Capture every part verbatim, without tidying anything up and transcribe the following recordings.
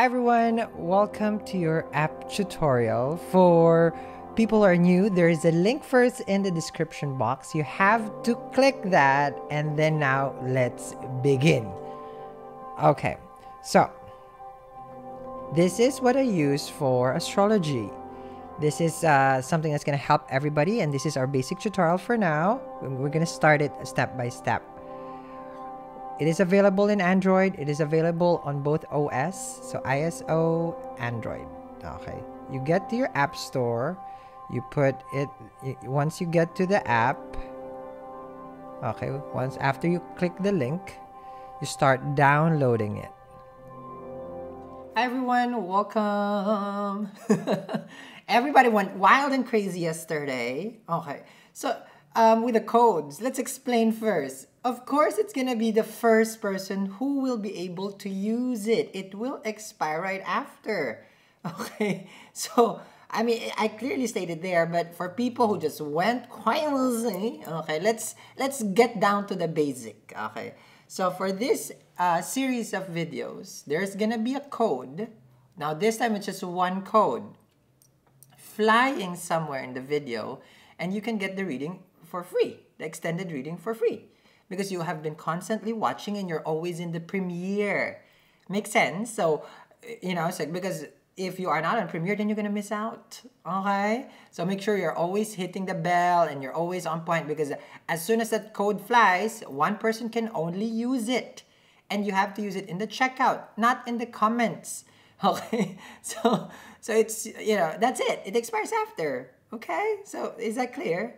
Hi everyone, welcome to your app tutorial. For people who are new, there is a link first in the description box. You have to click that and then now let's begin. Okay, so this is what I use for astrology. This is uh, something that's going to help everybody, and this is our basic tutorial for now. We're going to start it step by step. It is available in Android. It is available on both O S, so I S O, Android. Okay. You get to your app store. You put it, you, once you get to the app, okay, once after you click the link, you start downloading it. Hi everyone, welcome. Everybody went wild and crazy yesterday. Okay, so um, with the codes, let's explain first. Of course, it's going to be the first person who will be able to use it. It will expire right after. Okay, so, I mean, I clearly stated there, but for people who just went crazy, okay, let's, let's get down to the basic, okay. So for this uh, series of videos, there's going to be a code. Now, this time it's just one code flying somewhere in the video, and you can get the reading for free, the extended reading for free. Because you have been constantly watching and you're always in the premiere. Makes sense? So, you know, so because if you are not on premiere, then you're going to miss out. Okay? So make sure you're always hitting the bell and you're always on point, because as soon as that code flies, one person can only use it. And you have to use it in the checkout, not in the comments. Okay? So, so it's, you know, that's it. It expires after. Okay, so is that clear?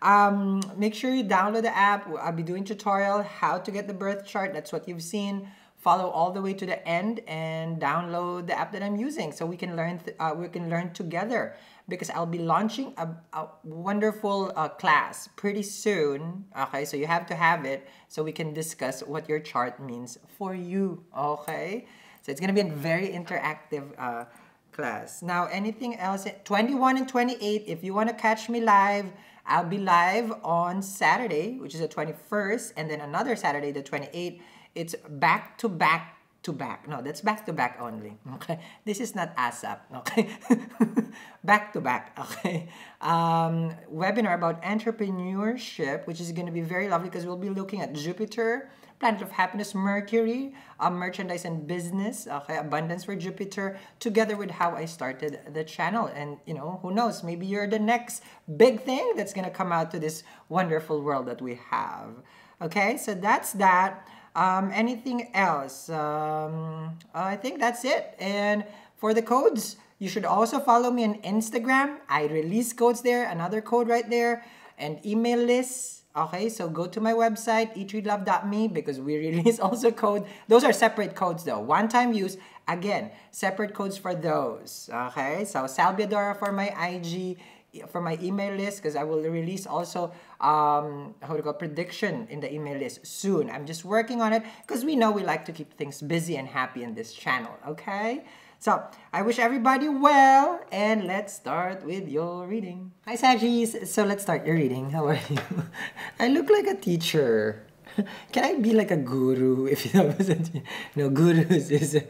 um, make sure you download the app. I'll be doing tutorial how to get the birth chart. That's what you've seen. Follow all the way to the end and download the app that I'm using, so we can learn. Uh, we can learn together, because I'll be launching a, a wonderful uh, class pretty soon. Okay, so you have to have it so we can discuss what your chart means for you. Okay, so it's gonna be a very interactive Uh, class. Now, anything else? twenty-one and twenty-eight, if you want to catch me live, I'll be live on Saturday, which is the twenty-first, and then another Saturday, the twenty-eighth. It's back to back to back. No, that's back to back only. Okay, this is not ASAP. Okay, back to back. Okay, um, webinar about entrepreneurship, which is going to be very lovely, because we'll be looking at Jupiter, planet of happiness, Mercury, uh, merchandise and business, okay, abundance for Jupiter, together with how I started the channel. And, you know, who knows, maybe you're the next big thing that's going to come out to this wonderful world that we have. Okay, so that's that. Um, anything else? Um, I think that's it. And for the codes, you should also follow me on Instagram. I release codes there, another code right there, and email lists. Okay, so go to my website, eat read love dot me, because we release also code. Those are separate codes though. One-time use, again, separate codes for those. Okay, so Salviadora for my I G, for my email list, because I will release also um, how to go prediction in the email list soon. I'm just working on it, because we know we like to keep things busy and happy in this channel, okay? So, I wish everybody well, and let's start with your reading. Hi Saggies! So let's start your reading. How are you? I look like a teacher. Can I be like a guru? If you know, no, gurus is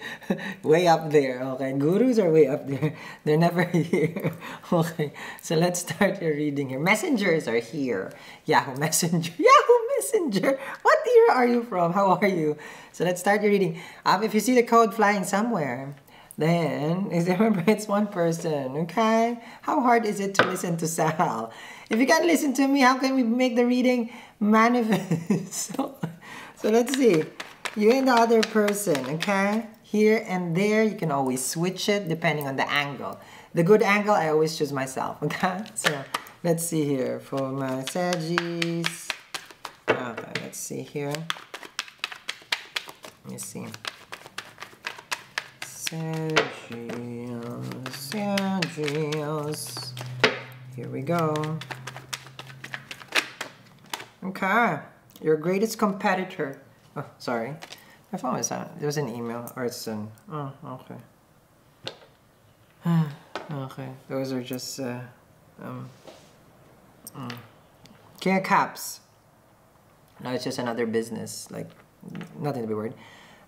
way up there, okay? Gurus are way up there. They're never here. Okay, so let's start your reading here. Messengers are here. Yahoo Messenger. Yahoo Messenger! What era are you from? How are you? So let's start your reading. Um, if you see the code flying somewhere, then, remember, it's one person, okay? How hard is it to listen to Sal? If you can't listen to me, how can we make the reading manifest? so, so let's see. You and the other person, okay? Here and there, you can always switch it depending on the angle. The good angle, I always choose myself, okay? So, let's see here. For my Saggies. Okay, let's see here. Let me see. Saggies, Saggies. Here we go. Okay. Your greatest competitor. Oh, sorry. My phone was out. There was an email. Or it's an... Oh, okay. Okay. Those are just... Uh, um, mm. King of Cups. No, it's just another business. Like, nothing to be worried.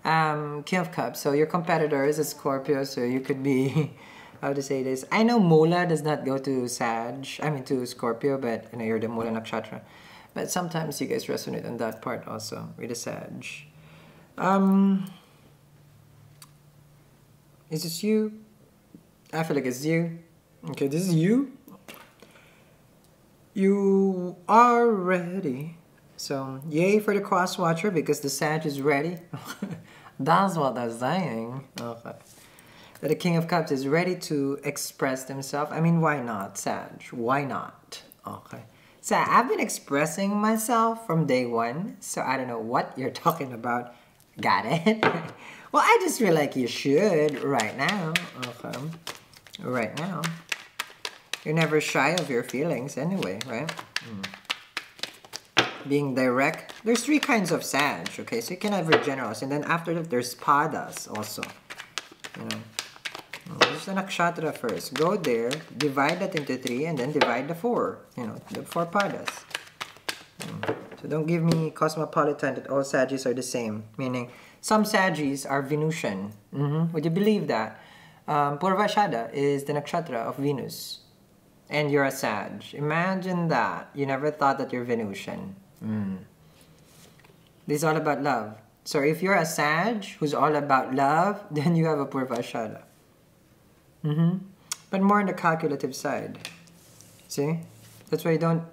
um, King of Cups. So your competitor is a Scorpio, so you could be, how to say this, I know Mula does not go to Sag, I mean to Scorpio, but you know, you're the Mula Nakshatra. But sometimes you guys resonate on that part also, with the Sag. Um, is this you? I feel like it's you. Okay, this is you. You are ready. So, yay for the cross watcher because the Sag is ready. That's what I'm saying. Okay. That the King of Cups is ready to express themselves. I mean, why not, Sag? Why not? Okay. So, I've been expressing myself from day one. So, I don't know what you're talking about. Got it? Well, I just feel like you should right now. Okay. Right now. You're never shy of your feelings anyway, right? Mm. Being direct. There's three kinds of Sag, okay? So you can have your generals. And then after that, there's Padas also. You know, this is the Nakshatra first. Go there, divide that into three, and then divide the four. You know, the four Padas. Mm. So don't give me cosmopolitan that all Saggies are the same. Meaning, some Saggies are Venusian. Mm-hmm. Would you believe that? Um, Purvashada is the Nakshatra of Venus. And you're a Sag. Imagine that. You never thought that you're Venusian. Mm. This is all about love. So if you're a Sag who's all about love, then you have a Purvashada. Mm-hmm. But more on the calculative side. See? That's why you don't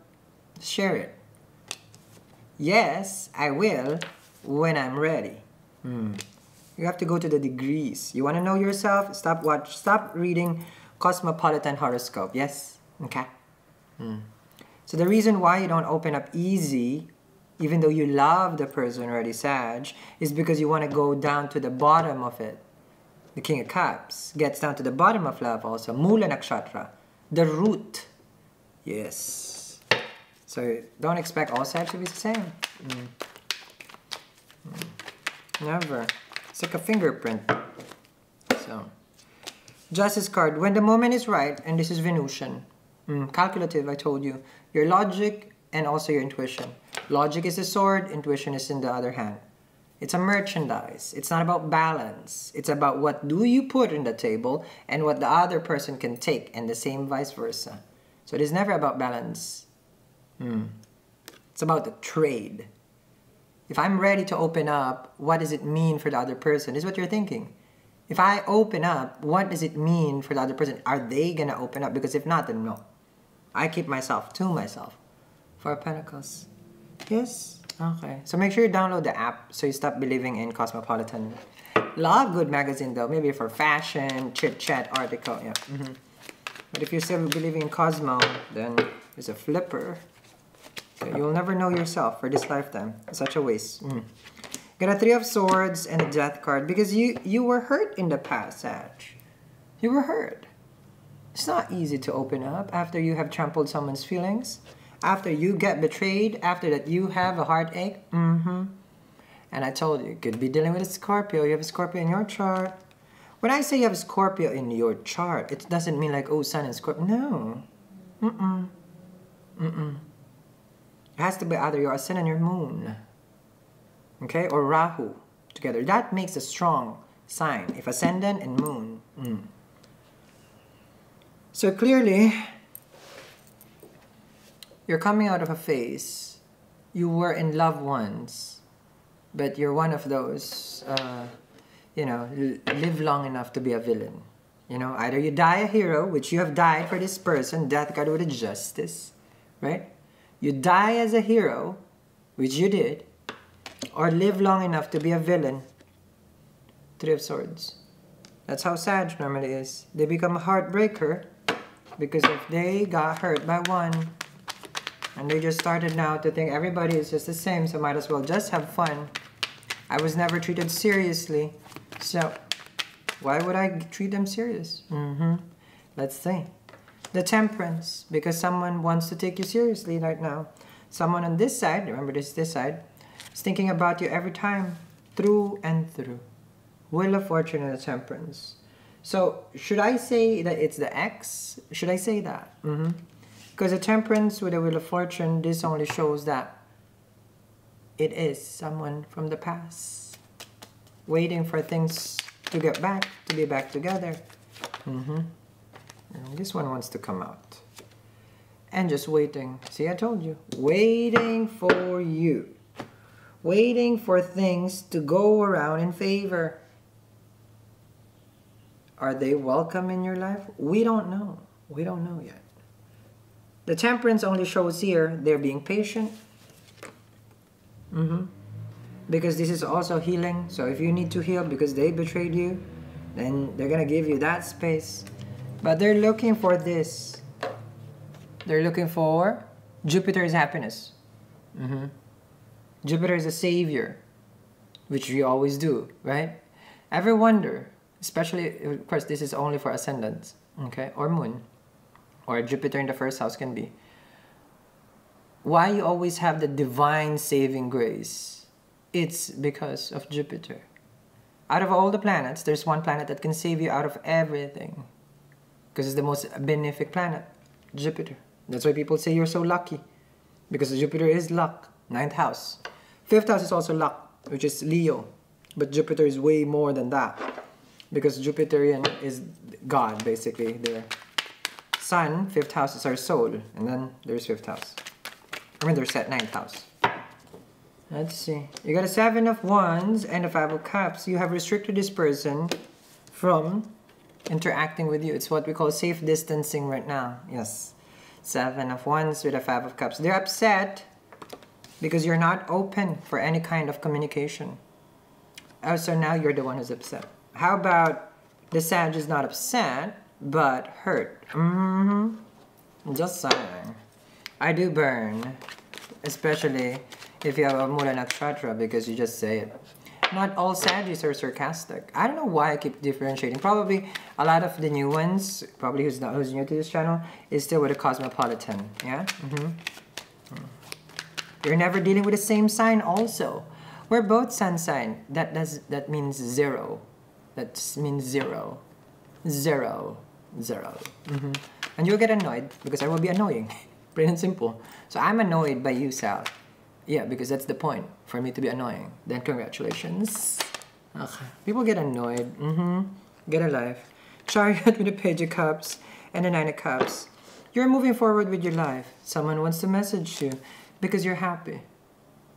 share it. Yes, I will when I'm ready. Mm. You have to go to the degrees. You want to know yourself? Stop watch. Stop reading Cosmopolitan horoscope. Yes? Okay. Mm. So the reason why you don't open up easy, even though you love the person already, Sag, is because you want to go down to the bottom of it. The King of Cups gets down to the bottom of love also. Mula Nakshatra. The root. Yes. So don't expect all Sag to be the same. Mm. Mm. Never. It's like a fingerprint. So... Justice card, when the moment is right, and this is Venusian. Mm, calculative, I told you. Your logic and also your intuition. Logic is the sword, intuition is in the other hand. It's a merchandise. It's not about balance. It's about what do you put on the table and what the other person can take, and the same vice versa. So it is never about balance. Mm. It's about the trade. If I'm ready to open up, what does it mean for the other person? Is what you're thinking. If I open up, what does it mean for the other person? Are they going to open up? Because if not, then no. I keep myself to myself. Four of Pentacles. Yes? Okay. So make sure you download the app so you stop believing in Cosmopolitan. Love good magazine though. Maybe for fashion, chit-chat, article. Yeah. Mm-hmm. But if you're still believing in Cosmo, then there's a flipper. So you'll never know yourself for this lifetime. It's such a waste. Mm. Got a Three of Swords and a Death card because you, you were hurt in the past, Sag. You were hurt. It's not easy to open up after you have trampled someone's feelings, after you get betrayed, after that you have a heartache. Mm-hmm. And I told you, you could be dealing with a Scorpio. You have a Scorpio in your chart. When I say you have a Scorpio in your chart, it doesn't mean like, oh, Sun and Scorpio. No. Mm-mm. Mm-mm. It has to be either your Sun and your Moon. Okay, or Rahu together. That makes a strong sign. If ascendant and moon. Mm. So clearly, you're coming out of a phase. You were in love once, but you're one of those, uh, you know, live long enough to be a villain. You know, either you die a hero, which you have died for this person, death card with a justice, right? You die as a hero, which you did, or live long enough to be a villain. Three of Swords. That's how Sag normally is. They become a heartbreaker because if they got hurt by one and they just started now to think everybody is just the same, so might as well just have fun. I was never treated seriously, so why would I treat them serious? Mm-hmm. Let's see. The Temperance, because someone wants to take you seriously right now. Someone on this side, remember this this side, thinking about you every time, through and through. Wheel of Fortune and the Temperance. So, should I say that it's the X? Should I say that? Mm-hmm. Because the Temperance with the Wheel of Fortune, this only shows that it is someone from the past. waiting for things to get back, to be back together. Mm-hmm. And this one wants to come out. And just waiting. See, I told you. Waiting for you. Waiting for things to go around in favor. Are they welcome in your life? We don't know. We don't know yet. The temperance only shows here they're being patient. Mm-hmm. Because this is also healing. So if you need to heal because they betrayed you, then they're going to give you that space. But they're looking for this. They're looking for Jupiter's happiness. Mm-hmm. Jupiter is a savior, which we always do, right? Ever wonder, especially, of course, this is only for ascendants, okay, or moon, or Jupiter in the first house can be. Why you always have the divine saving grace? It's because of Jupiter. Out of all the planets, there's one planet that can save you out of everything, because it's the most benefic planet, Jupiter. That's why people say you're so lucky, because Jupiter is luck. Ninth house. Fifth house is also luck, which is Leo. But Jupiter is way more than that. Because Jupiterian is God, basically. Their sun, fifth house, is our soul. And then there's fifth house. I mean, there's that ninth house. Let's see. You got a seven of wands and a five of cups. You have restricted this person from interacting with you. It's what we call safe distancing right now. Yes. Seven of wands with a five of cups. They're upset. Because you're not open for any kind of communication. Oh, so now you're the one who's upset. How about the Sag is not upset, but hurt? Mm-hmm. Just saying. I do burn. Especially if you have a Mula Nakshatra, because you just say it. Not all Saggies are sarcastic. I don't know why I keep differentiating. Probably a lot of the new ones, probably who's, not, who's new to this channel, is still with a cosmopolitan. Yeah? Mm-hmm. Mm. You're never dealing with the same sign also. We're both sun sign. That, does, that means zero. That means zero. Zero. Zero. Mm-hmm. And you'll get annoyed because I will be annoying. Plain and simple. So I'm annoyed by you, Sal. Yeah, because that's the point. For me to be annoying. Then congratulations. Okay. People get annoyed. Mm-hmm. Get a life. Chariot with a page of cups and a nine of cups. You're moving forward with your life. Someone wants to message you. Because you're happy.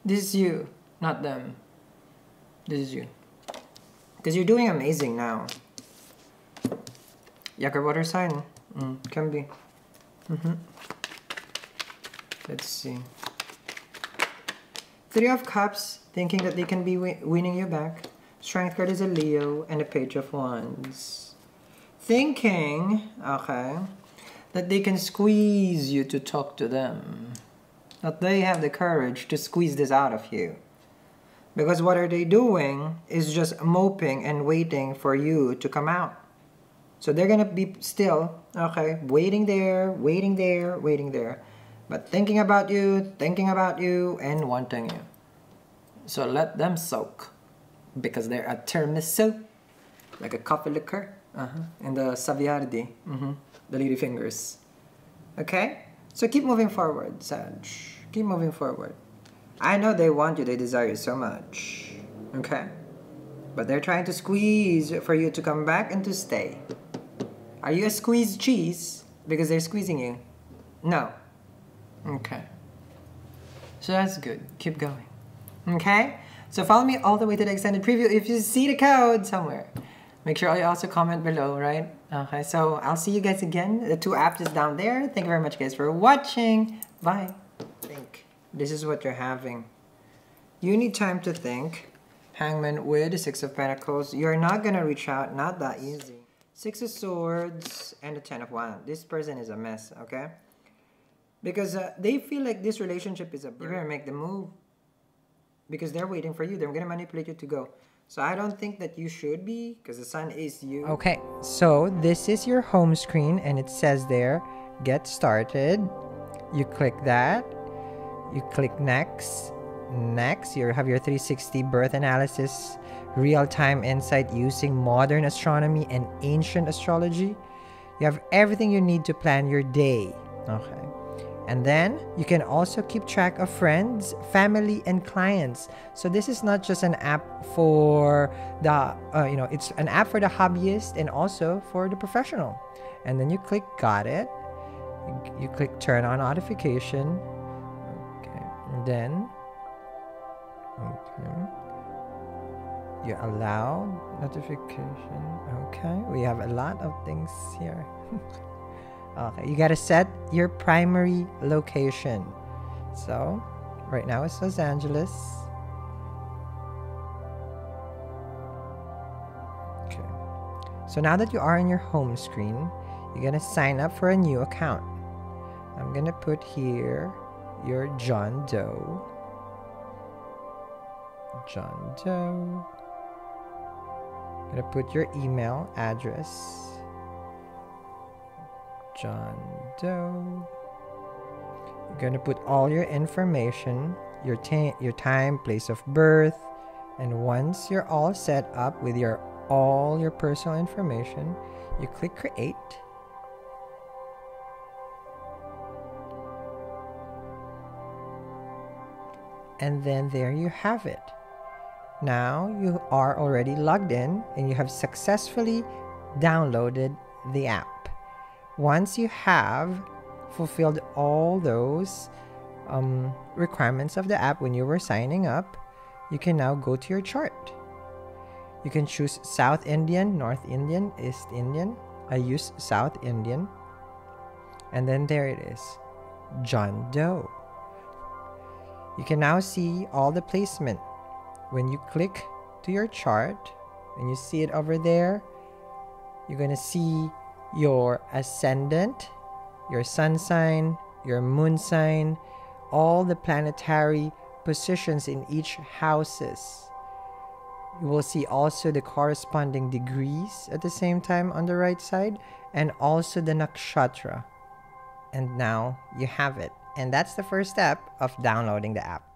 This is you, not them. This is you. Because you're doing amazing now. Yucker water sign. Mm, can be. Mm-hmm. Let's see. Three of cups, thinking that they can be winning you back. Strength card is a Leo and a page of wands. Thinking, okay, that they can squeeze you to talk to them. That they have the courage to squeeze this out of you. Because what are they doing is just moping and waiting for you to come out. So they're going to be still, okay, waiting there, waiting there, waiting there. But thinking about you, thinking about you, and wanting you. So let them soak. Because they're a Tirmesil. Like a coffee liqueur. Uh-huh. And the Savoiardi. Mm-hmm. The lady fingers. Okay? So keep moving forward, Sag. Keep moving forward. I know they want you, they desire you so much. Okay? But they're trying to squeeze for you to come back and to stay. Are you a squeezed cheese? Because they're squeezing you? No. Okay. So that's good. Keep going. Okay? So follow me all the way to the extended preview if you see the code somewhere. Make sure you also comment below, right? Okay, so I'll see you guys again. The two apps is down there. Thank you very much, guys, for watching. Bye. Think. This is what you're having. You need time to think. Hangman with the Six of Pentacles. You're not going to reach out. Not that easy. Six of Swords and the Ten of Wands. This person is a mess, okay? Because uh, they feel like this relationship is a burden. You're going to make the move. Because they're waiting for you. They're going to manipulate you to go. So I don't think that you should be, because the sun is you. Okay, so this is your home screen, and it says there, get started. You click that. You click next. Next, you have your three sixty birth analysis, real-time insight using modern astronomy and ancient astrology. You have everything you need to plan your day. Okay. And then you can also keep track of friends, family, and clients. So this is not just an app for the, uh, you know, it's an app for the hobbyist and also for the professional. And then you click got it. You click turn on notification. Okay, and then, okay. You allow notification. Okay, we have a lot of things here. Okay, you gotta set your primary location. So, right now it's Los Angeles. Okay. So now that you are on your home screen, you're gonna sign up for a new account. I'm gonna put here your John Doe. John Doe. I'm gonna put your email address. John Doe. You're going to put all your information, your, your time, place of birth, and once you're all set up with your all your personal information, you click create. And then there you have it. Now you are already logged in and you have successfully downloaded the app. Once you have fulfilled all those um, requirements of the app when you were signing up, you can now go to your chart. You can choose South Indian, North Indian, East Indian. I use South Indian. And then there it is, John Doe. You can now see all the placement. When you click to your chart and you see it over there, you're going to see your ascendant, your sun sign, your moon sign, all the planetary positions in each houses. You will see also the corresponding degrees at the same time on the right side, and also the nakshatra. And now you have it. And that's the first step of downloading the app.